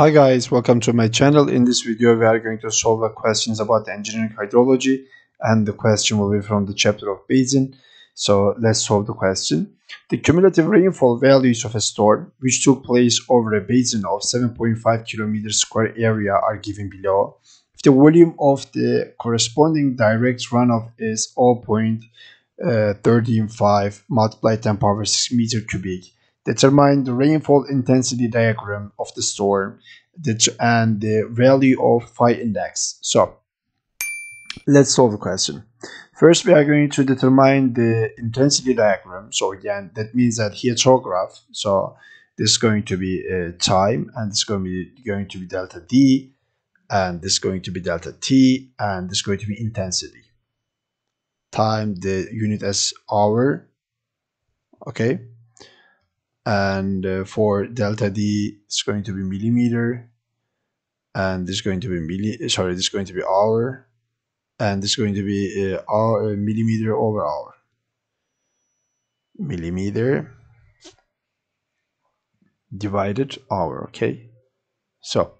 Hi guys, welcome to my channel. In this video we are going to solve the questions about engineering hydrology, and the question will be from the chapter of basin. So let's solve the question. The cumulative rainfall values of a storm which took place over a basin of 7.5 km² area are given below. If the volume of the corresponding direct runoff is 0.35 multiplied 10⁶ m³, determine the rainfall intensity diagram of the storm and the value of Φ index. So let's solve the question. First, we are going to determine the intensity diagram. So again, that means that Hyetograph. So this is going to be time, and this is going to be delta D, and this is going to be delta T, and this is going to be intensity. Time, the unit as hour. Okay. And for delta D, it's going to be millimeter, and this is going to be hour, and this is going to be hour, millimeter over hour. Millimeter divided hour. Okay, so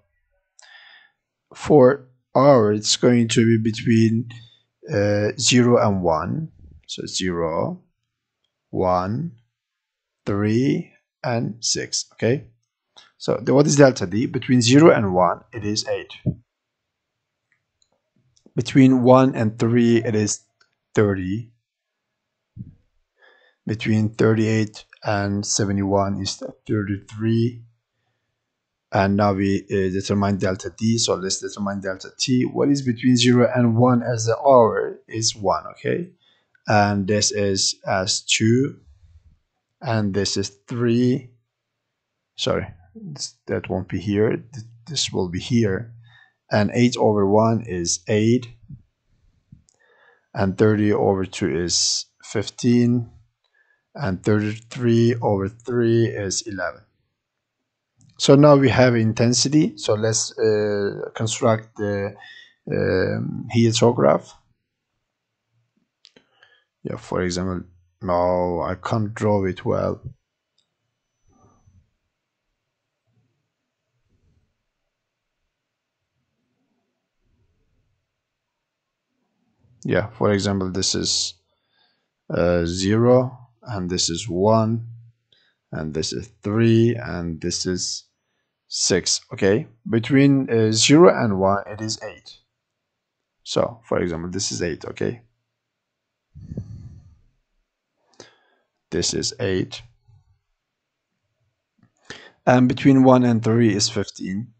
for hour, it's going to be between 0 and 1, so 0, 1, 3, and 6. Okay, so what is delta D? Between 0 and 1 it is 8, between 1 and 3 it is 30, between 38 and 71 is 33, and now we determine delta D. So let's determine delta T. What is between 0 and 1 as the hour is 1. Okay, and this is as 2, and this is 3. Sorry, that won't be here, this will be here. And 8/1 is 8, and 30/2 is 15, and 33/3 is 11. So now we have intensity. So let's construct the Hyetograph. Yeah, for example, no, I can't draw it well. Yeah, for example, this is 0, and this is 1, and this is 3, and this is 6. Okay, between 0 and 1 it is 8. So for example, this is 8. Okay, this is 8, and between 1 and 3 is 15.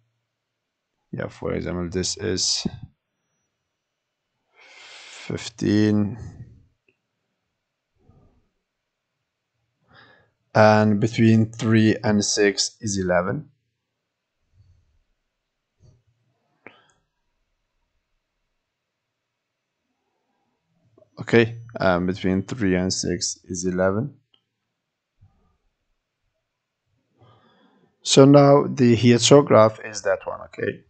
Yeah, for example, this is 15, and between 3 and 6 is 11, okay, between 3 and 6 is 11. So now the Hyetograph is that one. Okay,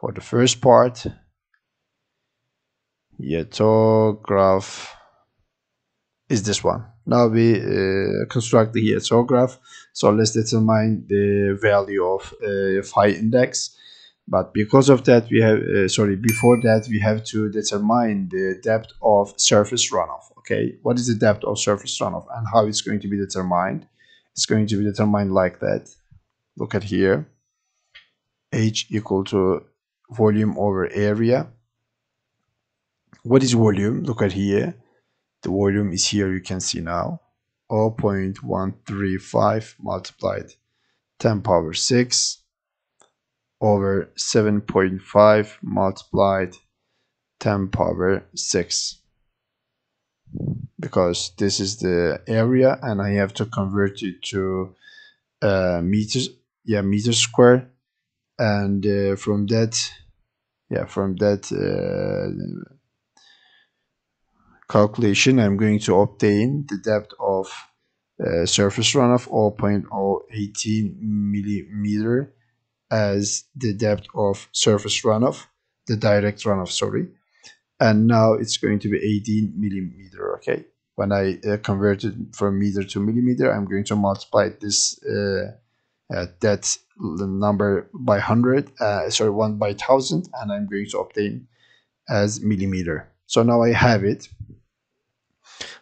for the first part, Hyetograph is this one. Now we construct the Hyetograph. So let's determine the value of Phi index. But because of that, we have before that we have to determine the depth of surface runoff. Okay, what is the depth of surface runoff and how it's going to be determined? It's going to be determined like that. Look at here, H equal to volume over area. What is volume? Look at here, the volume is here, you can see now, 0.135 multiplied 10⁶ over 7.5 multiplied 10⁶, because this is the area and I have to convert it to meters. Yeah, m², and from that, yeah, from that calculation, I'm going to obtain the depth of surface runoff, 0.018 millimeter as the depth of surface runoff, the direct runoff, sorry. And now it's going to be 18 millimeter. Okay, when I convert it from meter to millimeter, I'm going to multiply this that number by 1 by 1000, and I'm going to obtain as millimeter. So now I have it.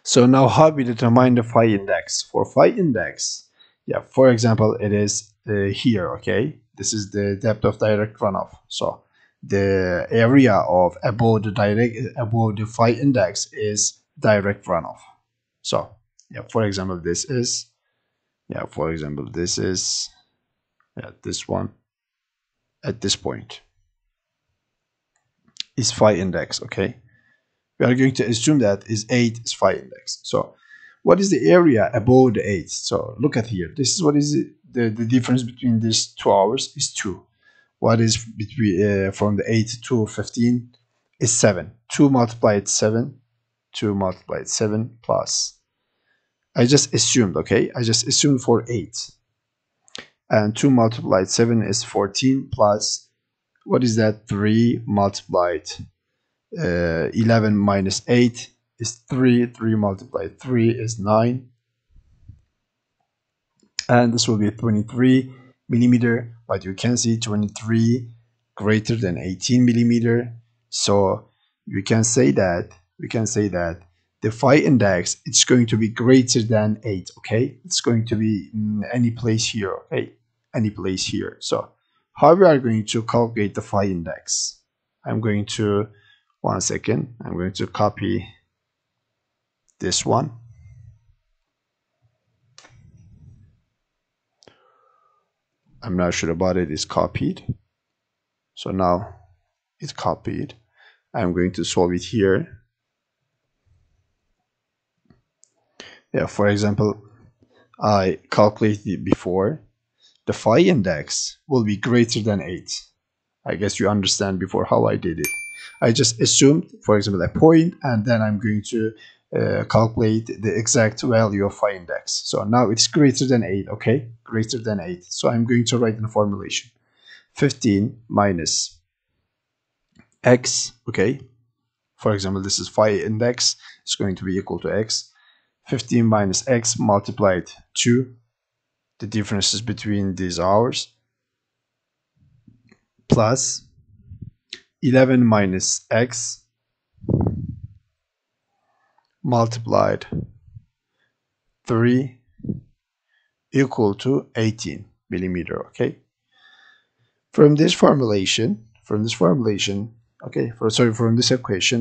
So now how we determine the phi index? For phi index, yeah, for example, it is here, okay? This is the depth of direct runoff. So the area of above the phi index is direct runoff. So yeah, for example, this is, yeah, for example, this is, yeah, this one at this point is phi index, okay? We are going to assume that is 8 is phi index. So what is the area above the 8? So look at here. This is what is it? The difference between these 2 hours is 2. What is between from the 8 to 15 is 7. 2 multiplied 7 plus. I just assumed, okay? I just assumed for 8. And 2 multiplied 7 is 14 plus. What is that? 3 multiplied 11 minus 8 is 3. 3 multiplied 3 is 9. And this will be 23 millimeter. But you can see 23 greater than 18 millimeter. So you can say that, we can say that the phi index, it's going to be greater than 8, okay? It's going to be any place here, okay? Any place here. So how we are going to calculate the phi index? I'm going to, 1 second, I'm going to copy this one. I'm not sure about it, it's copied. So now it's copied. I'm going to solve it here. Yeah, for example, I calculated it before. The phi index will be greater than 8. I guess you understand before how I did it. I just assumed, for example, a point, and then I'm going to calculate the exact value of phi index. So now it's greater than 8, okay? Greater than 8. So I'm going to write in the formulation. 15 minus x, okay? For example, this is phi index. It's going to be equal to x. 15 minus x multiplied 2, the differences between these hours, plus 11 minus x multiplied 3 equal to 18 millimeter, okay? From this equation,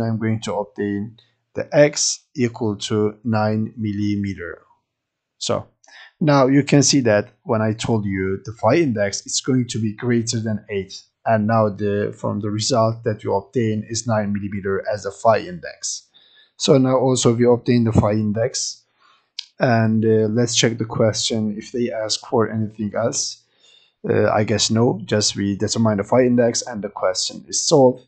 I'm going to obtain the x equal to 9 millimeter. So now you can see that when I told you the phi index, it's going to be greater than 8, and now from the result that you obtain is 9 millimeter as a phi index. So now also we obtain the phi index, and let's check the question if they ask for anything else. I guess no, just we determine the phi index and the question is solved.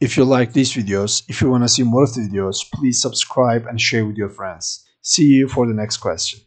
If you like these videos, if you want to see more of the videos, please subscribe and share with your friends. See you for the next question.